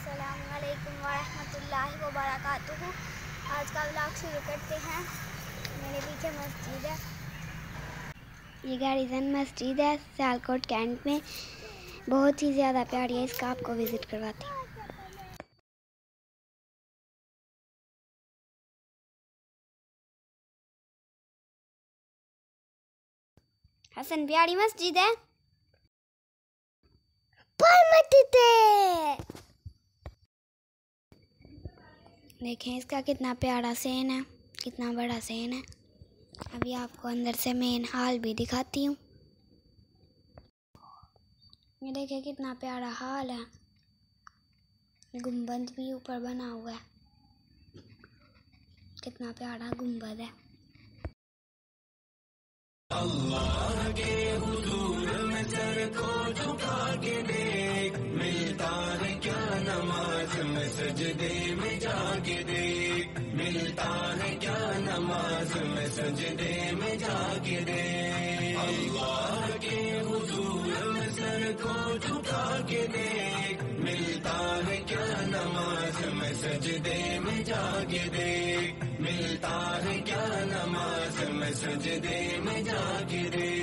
अस्सलामुअलैकुम वरहमतुल्लाहि वबरकातुहू। आज का व्लॉग शुरू करते हैं। मेरे पीछे मस्जिद है, ये गैरिसन मस्जिद है सियालकोट कैंट में। बहुत ही ज़्यादा प्यारी है, इसका आपको विज़िट करवाती हूँ। हसन, प्यारी मस्जिद है। देखें इसका कितना प्यारा सेन है, कितना बड़ा सेन है। अभी आपको अंदर से मेन हॉल भी दिखाती हूँ। ये देखें कितना प्यारा हॉल है, गुंबद भी ऊपर बना हुआ है, कितना प्यारा गुंबद है। अल्लाह के हुजूर में सर को झुका के देख, मिलता है क्या नमाज में सजदे में जाके देख, मिलता है क्या नमाज में सजदे में जाके देख। अल्लाह के हुजूर में सर को झुका के देख, मिलता है क्या नमाज में सजदे में जाके देख, मिलता है क्या नमाज में सजदे में जाके देख।